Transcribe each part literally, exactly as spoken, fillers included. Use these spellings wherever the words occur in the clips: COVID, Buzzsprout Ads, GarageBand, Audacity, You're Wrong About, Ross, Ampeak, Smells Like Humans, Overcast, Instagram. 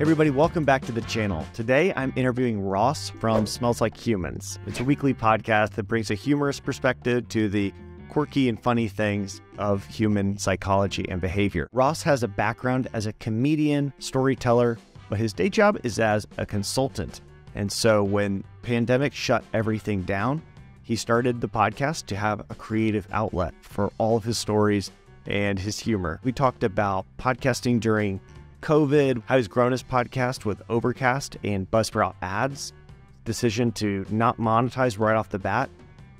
Everybody, welcome back to the channel. Today, I'm interviewing Ross from Smells Like Humans. It's a weekly podcast that brings a humorous perspective to the quirky and funny things of human psychology and behavior. Ross has a background as a comedian, storyteller, but his day job is as a consultant. And so when the pandemic shut everything down, he started the podcast to have a creative outlet for all of his stories and his humor. We talked about podcasting during COVID, how he's grown his podcast with Overcast and Buzzsprout Ads, decision to not monetize right off the bat,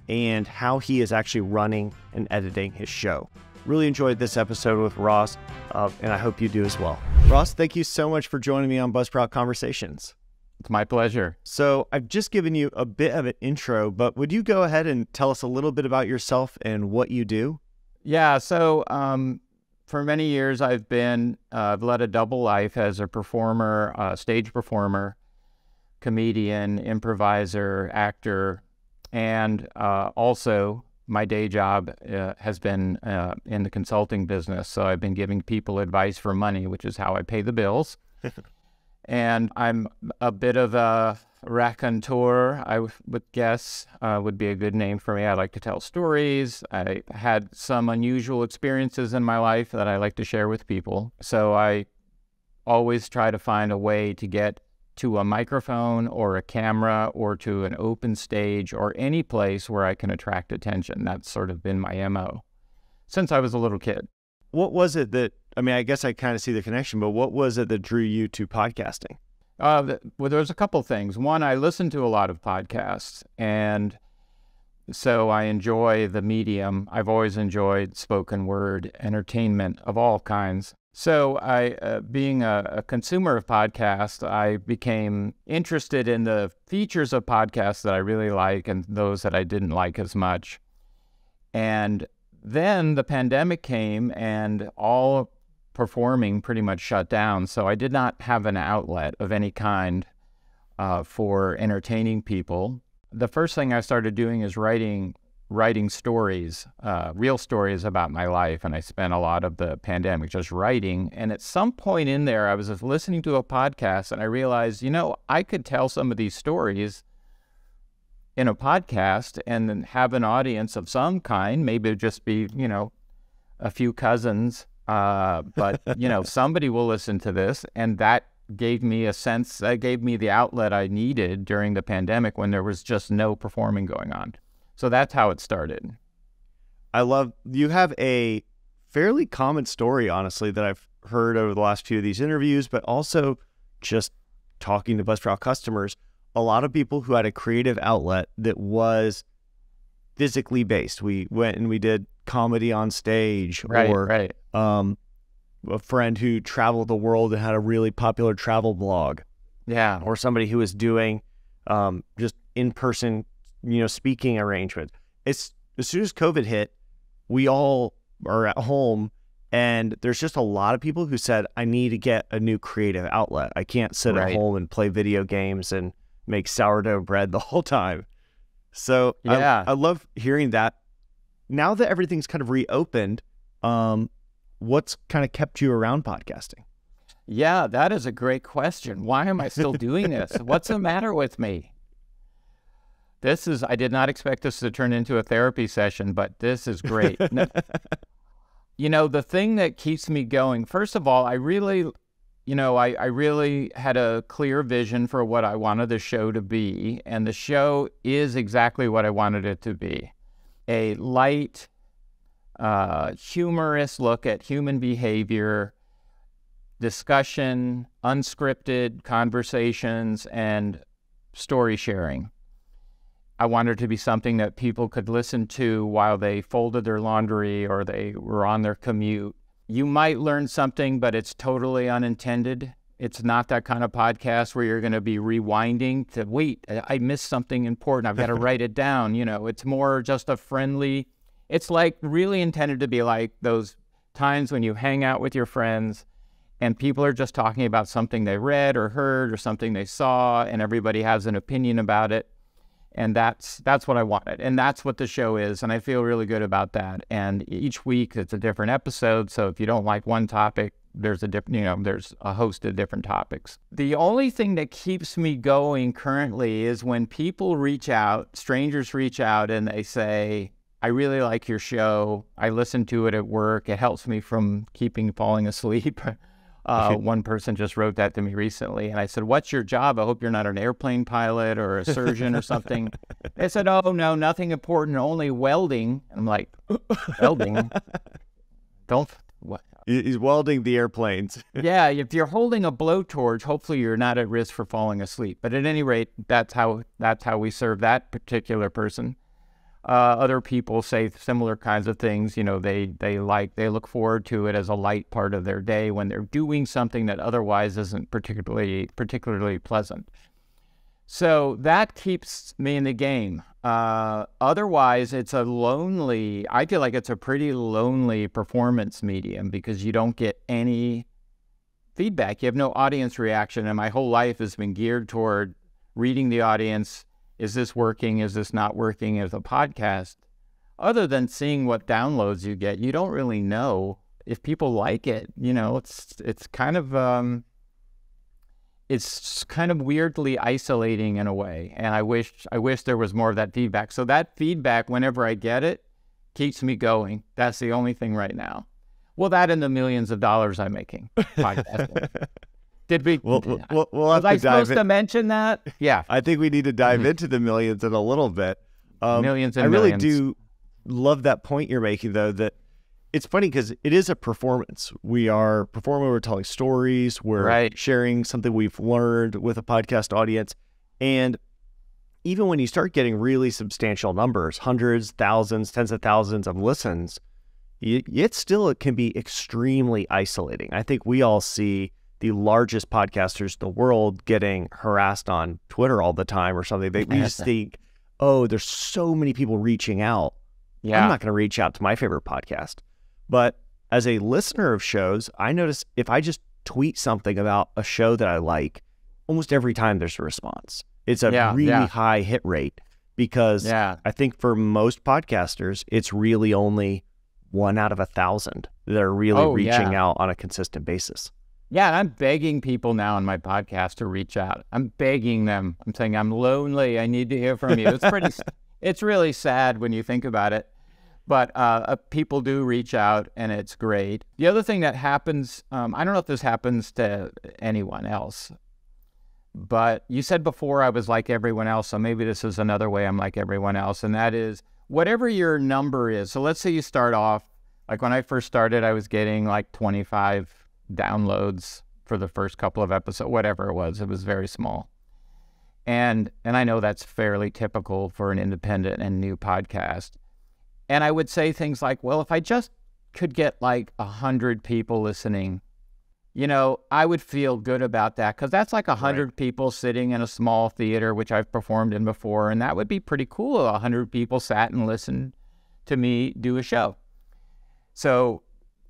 and how he is actually running and editing his show. Really enjoyed this episode with Ross, uh, and I hope you do as well. Ross, thank you so much for joining me on Buzzsprout Conversations. It's my pleasure. So I've just given you a bit of an intro, but would you go ahead and tell us a little bit about yourself and what you do? Yeah, so... Um... For many years, I've been, uh, I've led a double life as a performer, uh, stage performer, comedian, improviser, actor, and uh, also my day job uh, has been uh, in the consulting business. So I've been giving people advice for money, which is how I pay the bills. And I'm a bit of a raconteur, I would guess, uh, would be a good name for me. I like to tell stories. I had some unusual experiences in my life that I like to share with people. So I always try to find a way to get to a microphone or a camera or to an open stage or any place where I can attract attention. That's sort of been my M O since I was a little kid. What was it that, I mean, I guess I kind of see the connection, but what was it that drew you to podcasting? Uh, well, there's a couple things. One, I listen to a lot of podcasts, and so I enjoy the medium. I've always enjoyed spoken word entertainment of all kinds. So I, uh, being a, a consumer of podcasts, I became interested in the features of podcasts that I really like and those that I didn't like as much. And then the pandemic came, and all performing pretty much shut down, so I did not have an outlet of any kind uh, for entertaining people. The first thing I started doing is writing writing stories, uh, real stories about my life, and I spent a lot of the pandemic just writing. And at some point in there, I was just listening to a podcast, and I realized, you know, I could tell some of these stories in a podcast and then have an audience of some kind. Maybe it would just be, you know, a few cousins. Uh, but, you know, somebody will listen to this, and that gave me a sense, that gave me the outlet I needed during the pandemic when there was just no performing going on. So that's how it started. I love, you have a fairly common story, honestly, that I've heard over the last few of these interviews, but also just talking to Buzzsprout customers, a lot of people who had a creative outlet that was physically based. We went and we did comedy on stage, right, or right. Um, a friend who traveled the world and had a really popular travel blog. Yeah. Or somebody who was doing um, just in-person, you know, speaking arrangements. It's, as soon as COVID hit, we all are at home, and there's just a lot of people who said, I need to get a new creative outlet. I can't sit right. at home and play video games and make sourdough bread the whole time. So yeah. I, I love hearing that. Now that everything's kind of reopened, um, what's kind of kept you around podcasting? Yeah, that is a great question. Why am I still doing this? What's the matter with me? This is, I did not expect this to turn into a therapy session, but this is great. No, you know, the thing that keeps me going, first of all, I really, you know, I, I really had a clear vision for what I wanted the show to be, and the show is exactly what I wanted it to be. A light, uh, humorous look at human behavior, discussion, unscripted conversations, and story sharing. I wanted it to be something that people could listen to while they folded their laundry or they were on their commute. You might learn something, but it's totally unintended. It's not that kind of podcast where you're going to be rewinding to, wait, I missed something important. I've got to write it down. You know, it's more just a friendly, it's like really intended to be like those times when you hang out with your friends and people are just talking about something they read or heard or something they saw, and everybody has an opinion about it. And that's, that's what I wanted. And that's what the show is. And I feel really good about that. And each week it's a different episode. So if you don't like one topic, there's a different, you know, there's a host of different topics. The only thing that keeps me going currently is when people reach out, strangers reach out and they say, I really like your show. I listen to it at work. It helps me from keeping falling asleep. Uh, one person just wrote that to me recently, and I said, what's your job? I hope you're not an airplane pilot or a surgeon or something. They said, oh, no, nothing important, only welding. I'm like, welding? Don't, what? He's welding the airplanes. Yeah, if you're holding a blowtorch, hopefully you're not at risk for falling asleep. But at any rate, that's how, that's how we serve that particular person. Uh, other people say similar kinds of things. You know, they, they like, they look forward to it as a light part of their day when they're doing something that otherwise isn't particularly, particularly pleasant. So that keeps me in the game. Uh, otherwise, it's a lonely, I feel like it's a pretty lonely performance medium because you don't get any feedback. You have no audience reaction. And my whole life has been geared toward reading the audience. Is this working? Is this not working as a podcast? Other than seeing what downloads you get, you don't really know if people like it. You know, it's it's kind of um, it's kind of weirdly isolating in a way. And I wish I wish there was more of that feedback. So that feedback, whenever I get it, keeps me going. That's the only thing right now. Well, that and the millions of dollars I'm making podcasting. Did we? We'll, we'll, we'll was I supposed in. to mention that? Yeah, I think we need to dive into the millions in a little bit. Um, millions and I really millions. do love that point you're making, though. That it's funny because it is a performance. We are performing. We're telling stories. We're right. sharing something we've learned with a podcast audience, and even when you start getting really substantial numbers—hundreds, thousands, tens of thousands of listens—it still it can be extremely isolating. I think we all see the largest podcasters in the world getting harassed on Twitter all the time or something. They, we just think, oh, there's so many people reaching out. Yeah. I'm not going to reach out to my favorite podcast. But as a listener of shows, I notice if I just tweet something about a show that I like, almost every time there's a response. It's a yeah, really yeah. high hit rate because yeah. I think for most podcasters, it's really only one out of a thousand that are really oh, reaching yeah. out on a consistent basis. Yeah, and I'm begging people now on my podcast to reach out. I'm begging them. I'm saying, I'm lonely. I need to hear from you. It's pretty, it's really sad when you think about it. But uh, uh, people do reach out, and it's great. The other thing that happens, um, I don't know if this happens to anyone else, but you said before I was like everyone else, so maybe this is another way I'm like everyone else, and that is whatever your number is. So let's say you start off, like when I first started, I was getting like twenty-five downloads for the first couple of episodes, whatever it was, it was very small. And and I know that's fairly typical for an independent and new podcast. And I would say things like, well, if I just could get like a hundred people listening, you know, I would feel good about that because that's like a hundred right. people sitting in a small theater, which I've performed in before. And that would be pretty cool. A hundred people sat and listened to me do a show. So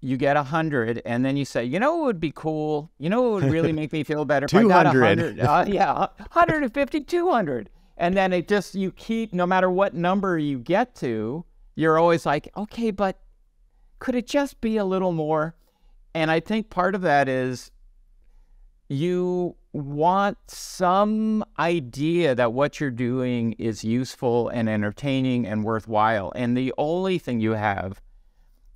you get a hundred, and then you say, you know what would be cool? You know what would really make me feel better? two hundred. If I got a hundred, uh, yeah, one hundred fifty, two hundred. And then it just, you keep, no matter what number you get to, you're always like, okay, but could it just be a little more? And I think part of that is you want some idea that what you're doing is useful and entertaining and worthwhile. And the only thing you have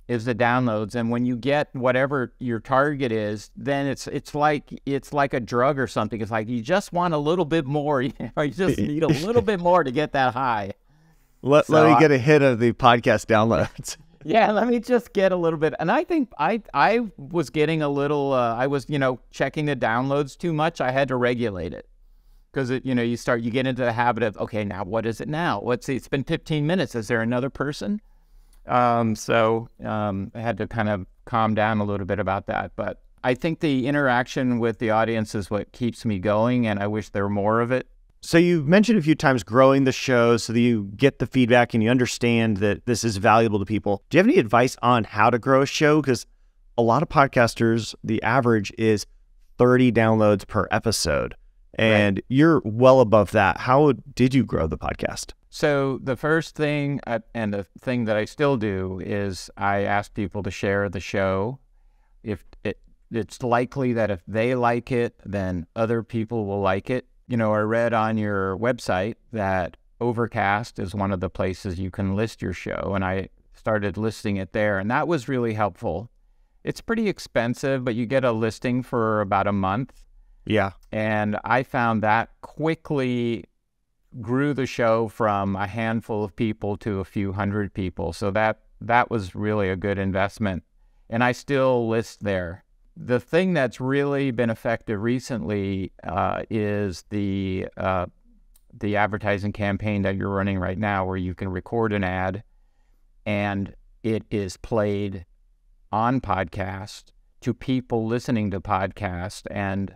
is the downloads. And when you get whatever your target is, then it's it's like it's like a drug or something. It's like you just want a little bit more. You know, you just need a little bit more to get that high. Let, so let me I, get a hit of the podcast downloads. Yeah, let me just get a little bit. And I think I I was getting a little, uh, I was, you know, checking the downloads too much. I had to regulate it because, you know, you start, you get into the habit of, okay, now what is it now? Let's see, it's been fifteen minutes. Is there another person? Um, so um, I had to kind of calm down a little bit about that. But I think the interaction with the audience is what keeps me going, and I wish there were more of it. So you mentioned a few times growing the show so that you get the feedback and you understand that this is valuable to people. Do you have any advice on how to grow a show? Because a lot of podcasters, the average is thirty downloads per episode, and right. you're well above that. How did you grow the podcast? So the first thing, I, and the thing that I still do, is I ask people to share the show. If it, it's likely that if they like it, then other people will like it. You know, I read on your website that Overcast is one of the places you can list your show, and I started listing it there, and that was really helpful. It's pretty expensive, but you get a listing for about a month. Yeah. And I found that quickly grew the show from a handful of people to a few hundred people. So that, that was really a good investment. And I still list there. The thing that's really been effective recently uh, is the, uh, the advertising campaign that you're running right now, where you can record an ad and it is played on podcast to people listening to podcast. And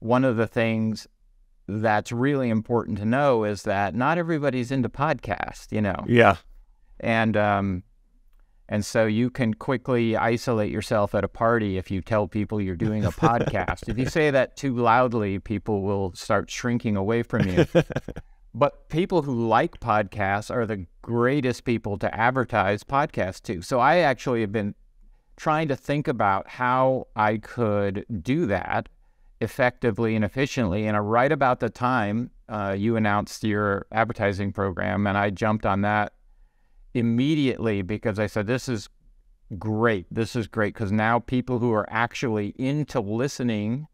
one of the things that's really important to know is that not everybody's into podcasts, you know? Yeah. And, um, and so you can quickly isolate yourself at a party if you tell people you're doing a podcast. If you say that too loudly, people will start shrinking away from you. But people who like podcasts are the greatest people to advertise podcasts to. So I actually have been trying to think about how I could do that effectively and efficiently. And right about the time uh, you announced your advertising program, and I jumped on that immediately because I said, this is great. This is great because now people who are actually into listening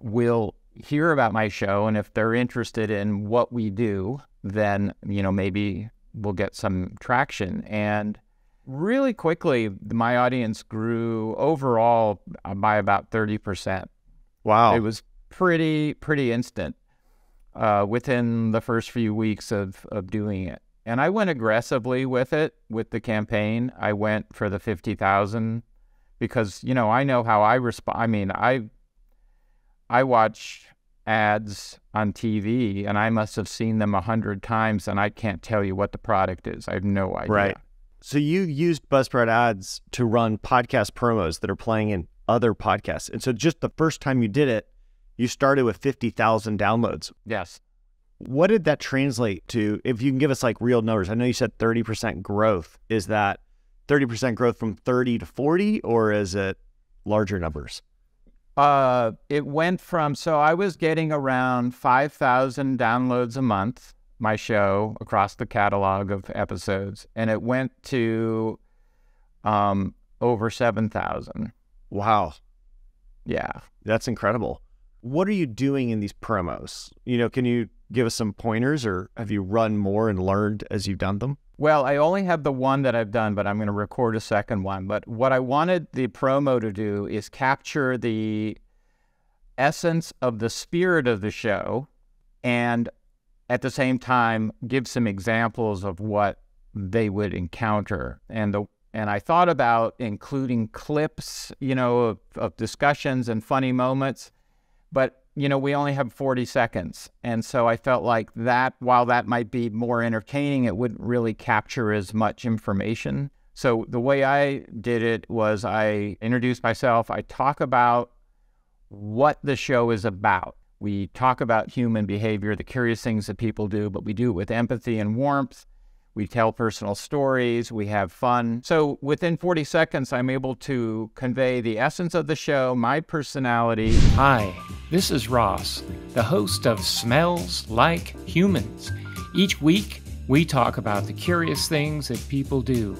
will hear about my show. And if they're interested in what we do, then, you know, maybe we'll get some traction. And really quickly, my audience grew overall by about thirty percent. Wow. It was pretty, pretty instant uh, within the first few weeks of, of doing it. And I went aggressively with it, with the campaign. I went for the fifty thousand because, you know, I know how I respond. I mean, I, I watch ads on T V and I must have seen them a hundred times and I can't tell you what the product is. I have no idea. Right. So you used Buzzsprout Ads to run podcast promos that are playing in other podcasts. And so just the first time you did it, you started with fifty thousand downloads. Yes. What did that translate to? If you can give us like real numbers, I know you said thirty percent growth. Is that thirty percent growth from thirty to forty, or is it larger numbers? Uh, it went from, so I was getting around five thousand downloads a month, my show, across the catalog of episodes. And it went to um, over seven thousand. Wow. Yeah. That's incredible. What are you doing in these promos? You know, can you give us some pointers, or have you run more and learned as you've done them? Well, I only have the one that I've done, but I'm going to record a second one. But what I wanted the promo to do is capture the essence of the spirit of the show and at the same time give some examples of what they would encounter. And the And I thought about including clips, you know, of, of discussions and funny moments, but, you know, we only have forty seconds. And so I felt like that, while that might be more entertaining, it wouldn't really capture as much information. So the way I did it was I introduced myself. I talk about what the show is about. We talk about human behavior, the curious things that people do, but we do it with empathy and warmth. We tell personal stories, we have fun. So within forty seconds, I'm able to convey the essence of the show, my personality. Hi, this is Ross, the host of Smells Like Humans. Each week, we talk about the curious things that people do.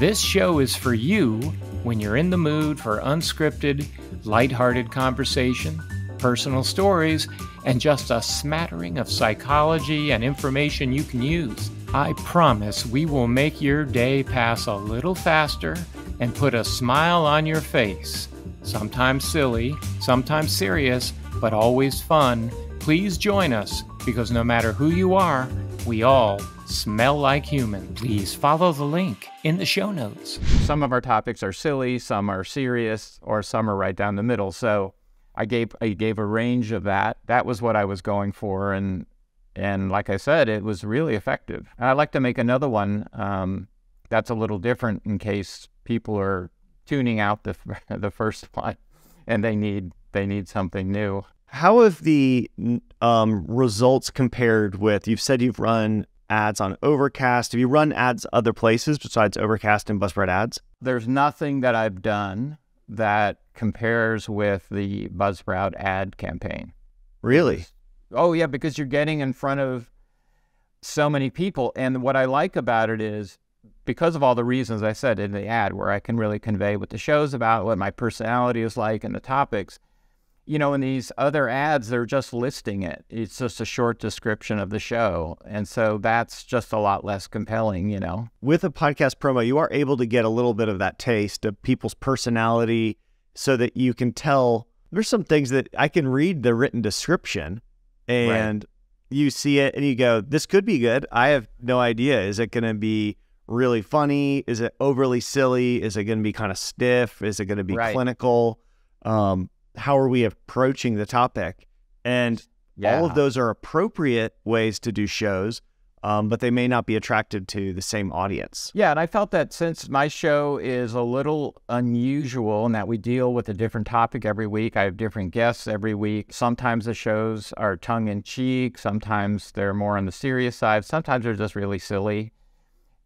This show is for you when you're in the mood for unscripted, lighthearted conversation, personal stories, and just a smattering of psychology and information you can use. I promise we will make your day pass a little faster and put a smile on your face. Sometimes silly, sometimes serious, but always fun. Please join us, because no matter who you are, we all smell like human. Please follow the link in the show notes. Some of our topics are silly, some are serious, or some are right down the middle. So I gave, I gave a range of that. That was what I was going for, and And like I said, it was really effective. And I'd like to make another one um, that's a little different in case people are tuning out the the first one and they need they need something new. How have the um, results compared with? You've said you've run ads on Overcast. Have you run ads other places besides Overcast and Buzzsprout Ads? There's nothing that I've done that compares with the Buzzsprout ad campaign. Really? Oh, yeah, because you're getting in front of so many people. And what I like about it is, because of all the reasons I said in the ad, where I can really convey what the show's about, what my personality is like, and the topics, you know, in these other ads, they're just listing it. It's just a short description of the show. And so that's just a lot less compelling, you know. With a podcast promo, you are able to get a little bit of that taste of people's personality so that you can tell. There's some things that I can read the written description and right. You see it and you go, this could be good. I have no idea. Is it going to be really funny? Is it overly silly? Is it going to be kind of stiff? Is it going to be right. clinical? Um, how are we approaching the topic? And yeah. all of those are appropriate ways to do shows, um, but they may not be attracted to the same audience. Yeah, and I felt that since my show is a little unusual in that we deal with a different topic every week, I have different guests every week. Sometimes the shows are tongue-in-cheek. Sometimes they're more on the serious side. Sometimes they're just really silly.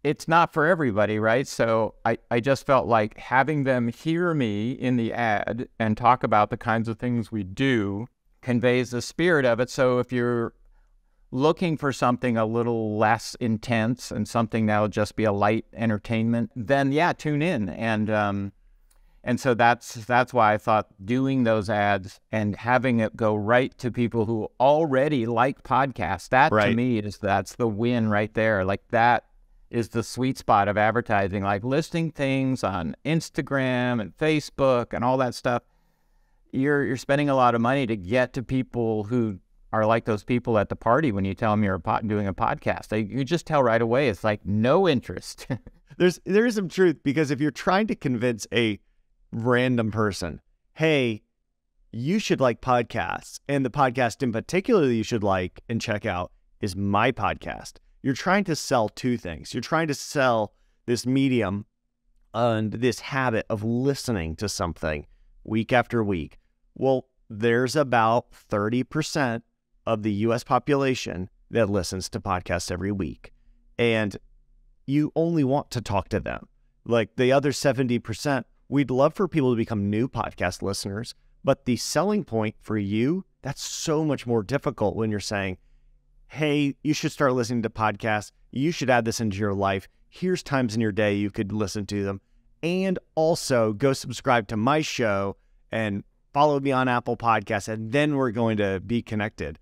It's not for everybody, right? So I, I just felt like having them hear me in the ad and talk about the kinds of things we do conveys the spirit of it. So if you're looking for something a little less intense and something that'll just be a light entertainment, then yeah, tune in. And um, and so that's, that's why I thought doing those ads and having it go right to people who already like podcasts, that right. to me is that's the win right there. Like that is the sweet spot of advertising, like listing things on Instagram and Facebook and all that stuff. You're, you're spending a lot of money to get to people who are like those people at the party when you tell them you're a pod, doing a podcast. They, you just tell right away, it's like no interest. There's, there is some truth, because if you're trying to convince a random person, hey, you should like podcasts, and the podcast in particular that you should like and check out is my podcast, you're trying to sell two things. You're trying to sell this medium and this habit of listening to something week after week. Well, there's about thirty percent of the U S population that listens to podcasts every week. And you only want to talk to them. Like the other seventy percent, we'd love for people to become new podcast listeners, but the selling point for you, that's so much more difficult when you're saying, hey, you should start listening to podcasts. You should add this into your life. Here's times in your day you could listen to them. And also go subscribe to my show and follow me on Apple Podcasts, and then we're going to be connected.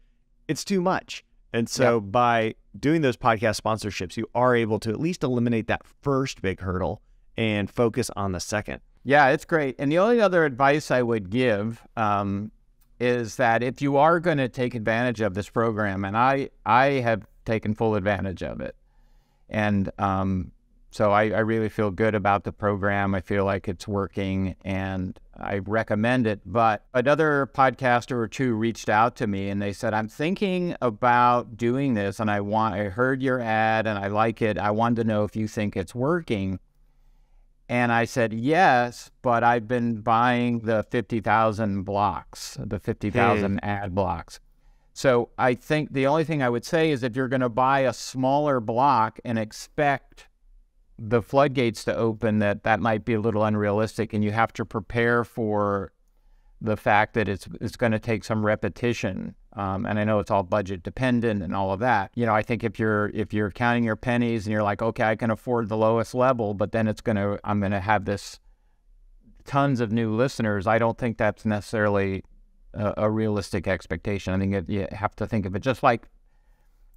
It's too much. And so yep. by doing those podcast sponsorships, you are able to at least eliminate that first big hurdle and focus on the second. Yeah, it's great. And the only other advice I would give um, is that if you are going to take advantage of this program, and I, I have taken full advantage of it. And um, so I, I really feel good about the program. I feel like it's working and I recommend it. But another podcaster or two reached out to me and they said, I'm thinking about doing this and I want, I heard your ad and I like it. I wanted to know if you think it's working. And I said, yes, but I've been buying the fifty thousand blocks, the fifty thousand hey. ad blocks. So I think the only thing I would say is if you're going to buy a smaller block and expect the floodgates to open, that that might be a little unrealistic, and you have to prepare for the fact that it's, it's going to take some repetition. Um, and I know it's all budget dependent and all of that. You know, I think if you're if you're counting your pennies and you're like, okay, I can afford the lowest level, but then it's gonna I'm gonna have this tons of new listeners. I don't think that's necessarily a, a realistic expectation. I think it, you have to think of it just like,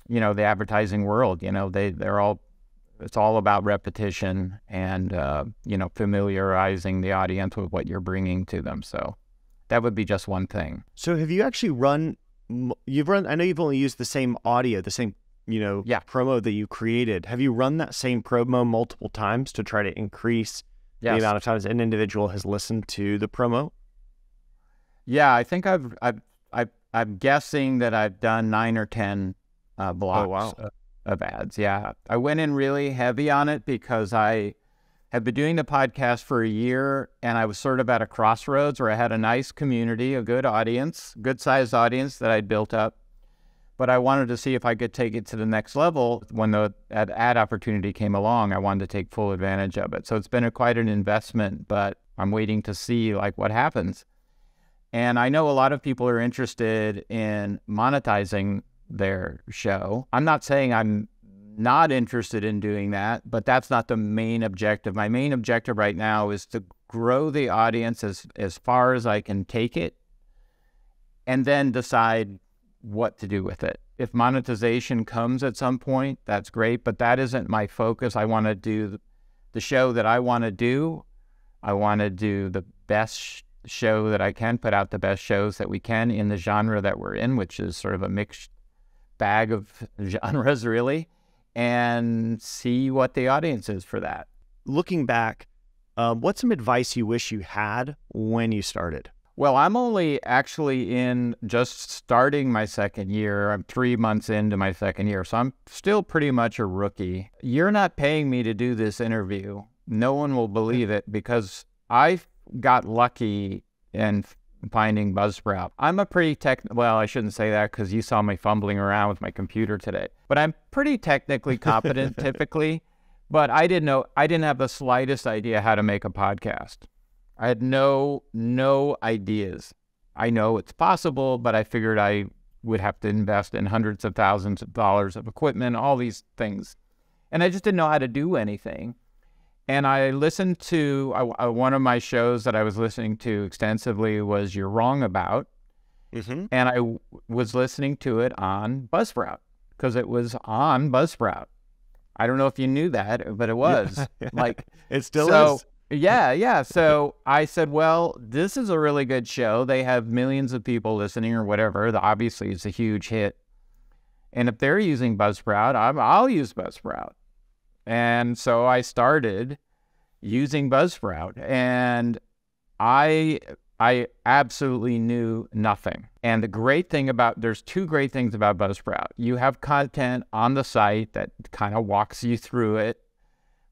you know, the advertising world. You know, they they're all it's all about repetition and uh, you know, familiarizing the audience with what you're bringing to them. So that would be just one thing. So have you actually run? You've run, I know you've only used the same audio, the same, you know, yeah. promo that you created. Have you run that same promo multiple times to try to increase yes. the amount of times an individual has listened to the promo? Yeah, I think I've, I've, I've I'm guessing that I've done nine or ten uh, blocks oh, wow. of, of ads. Yeah, I went in really heavy on it because I have been doing the podcast for a year and I was sort of at a crossroads where I had a nice community, a good audience, good sized audience that I'd built up. But I wanted to see if I could take it to the next level. When the ad, ad opportunity came along, I wanted to take full advantage of it. So it's been a, quite an investment, but I'm waiting to see like what happens. And I know a lot of people are interested in monetizing their show. I'm not saying I'm not interested in doing that, but that's not the main objective. My main objective right now is to grow the audience as, as far as I can take it, and then decide what to do with it. If monetization comes at some point, that's great, but that isn't my focus. I want to do the show that I want to do. I want to do the best sh show that I can, put out the best shows that we can in the genre that we're in, which is sort of a mixed bag of genres, really, and see what the audience is for that. Looking back, uh, what's some advice you wish you had when you started? Well, I'm only actually in just starting my second year. I'm three months into my second year, so I'm still pretty much a rookie. You're not paying me to do this interview. No one will believe it, because I got lucky in finding Buzzsprout. I'm a pretty tech... Well, I shouldn't say that, because you saw me fumbling around with my computer today. But I'm pretty technically competent, typically. But I didn't know... I didn't have the slightest idea how to make a podcast. I had no, no ideas. I know it's possible, but I figured I would have to invest in hundreds of thousands of dollars of equipment, all these things. And I just didn't know how to do anything. And I listened to, I, I, one of my shows that I was listening to extensively was You're Wrong About. Mm-hmm. And I w was listening to it on Buzzsprout, because it was on Buzzsprout. I don't know if you knew that, but it was. like It still so, is. Yeah, yeah. So I said, well, this is a really good show. They have millions of people listening or whatever. The, obviously, it's a huge hit. And if they're using Buzzsprout, I'm, I'll use Buzzsprout. And so I started using Buzzsprout. And I, I absolutely knew nothing. And the great thing about, there's two great things about Buzzsprout. You have content on the site that kind of walks you through it.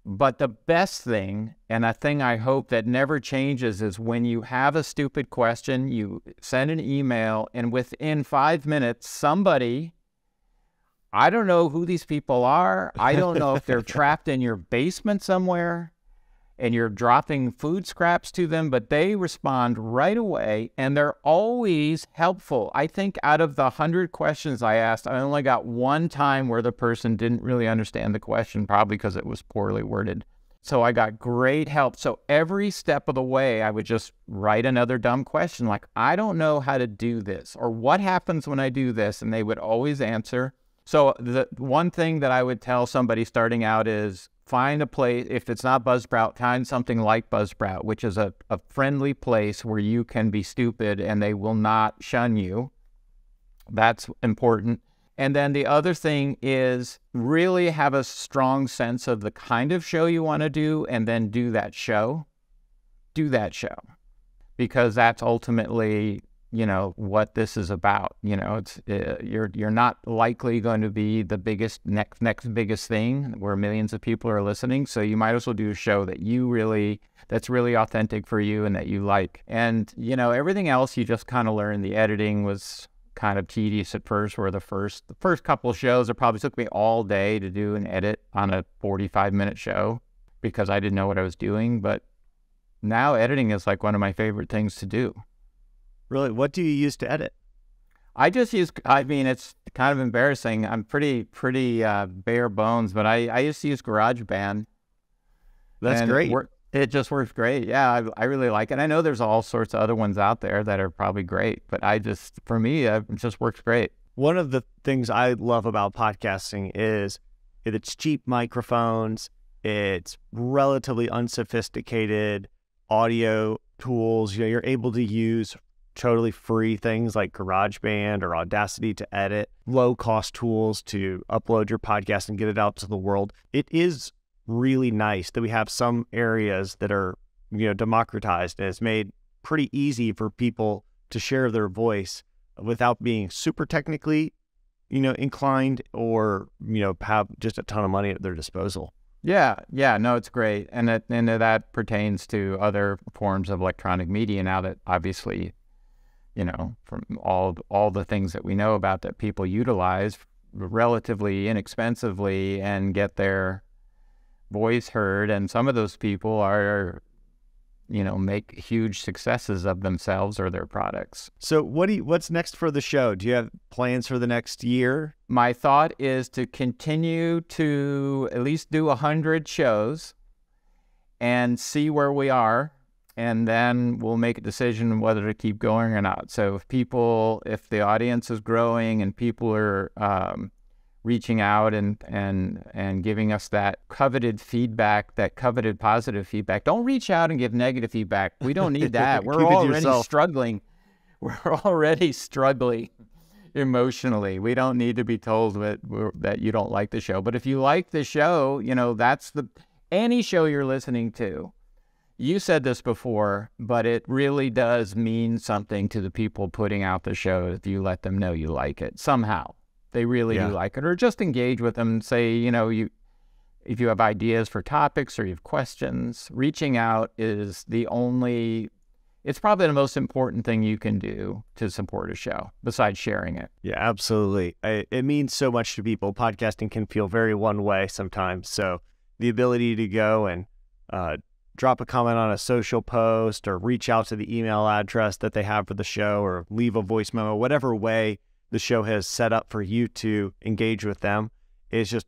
But the best thing, and a thing I hope that never changes, is when you have a stupid question, you send an email, and within five minutes, somebody, I don't know who these people are. I don't know if they're trapped in your basement somewhere and you're dropping food scraps to them, but they respond right away, and they're always helpful. I think out of the one hundred questions I asked, I only got one time where the person didn't really understand the question, probably because it was poorly worded. So I got great help. So every step of the way, I would just write another dumb question, like, I don't know how to do this, or what happens when I do this? And they would always answer. So the one thing that I would tell somebody starting out is, find a place, if it's not Buzzsprout, find something like Buzzsprout, which is a, a friendly place where you can be stupid and they will not shun you. That's important. And then the other thing is, really have a strong sense of the kind of show you want to do, and then do that show. Do that show. Because that's ultimately, you know, what this is about. You know, it's uh, you're you're not likely going to be the biggest next next biggest thing where millions of people are listening. So you might as well do a show that you really that's really authentic for you and that you like. And you know, everything else you just kind of learn. The editing was kind of tedious at first. Where the first the first couple of shows, it probably took me all day to do an edit on a forty-five minute show, because I didn't know what I was doing. But now editing is like one of my favorite things to do. Really, what do you use to edit? I just use, I mean, it's kind of embarrassing. I'm pretty, pretty uh, bare bones, but I, I used to use GarageBand. That's and great. It, worked, it just works great. Yeah, I, I really like it. I know there's all sorts of other ones out there that are probably great, but I just, for me, it just works great. One of the things I love about podcasting is it's cheap microphones, it's relatively unsophisticated audio tools. You know, you're able to use totally free things like GarageBand or Audacity to edit, low-cost tools to upload your podcast and get it out to the world. It is really nice that we have some areas that are, you know, democratized, and it's made pretty easy for people to share their voice without being super technically, you know, inclined, or, you know, have just a ton of money at their disposal. Yeah, yeah, no, it's great. And that, and that pertains to other forms of electronic media now that obviously, you know, from all all the things that we know about that people utilize relatively inexpensively and get their voice heard. And some of those people are you know, make huge successes of themselves or their products. So what do you, what's next for the show? Do you have plans for the next year? My thought is to continue to at least do one hundred shows and see where we are, and then we'll make a decision whether to keep going or not. So if people, if the audience is growing and people are um, reaching out and and and giving us that coveted feedback, that coveted positive feedback. Don't reach out and give negative feedback. We don't need that. We're already yourself. struggling. We're already struggling emotionally. We don't need to be told that that you don't like the show. But if you like the show, you know, that's the any show you're listening to. You said this before, but it really does mean something to the people putting out the show if you let them know you like it somehow. They really yeah. do like it, or just engage with them. Say, you know, you, if you have ideas for topics or you have questions, reaching out is the only, it's probably the most important thing you can do to support a show besides sharing it. Yeah, absolutely. I, it means so much to people. Podcasting can feel very one way sometimes. So the ability to go and uh, drop a comment on a social post or reach out to the email address that they have for the show or leave a voice memo, whatever way the show has set up for you to engage with them is just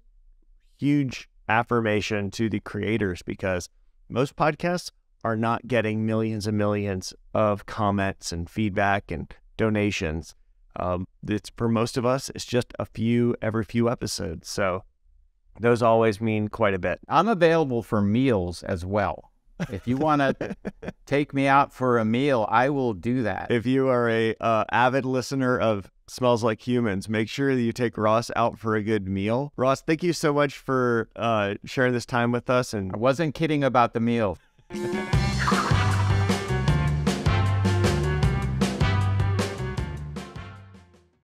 huge affirmation to the creators, because most podcasts are not getting millions and millions of comments and feedback and donations. Um, it's, for most of us, it's just a few every few episodes. So those always mean quite a bit. I'm available for meals as well. If you want to take me out for a meal, I will do that. If you are a uh, avid listener of Smells Like Humans, make sure that you take Ross out for a good meal. Ross, thank you so much for uh, sharing this time with us. And I wasn't kidding about the meal.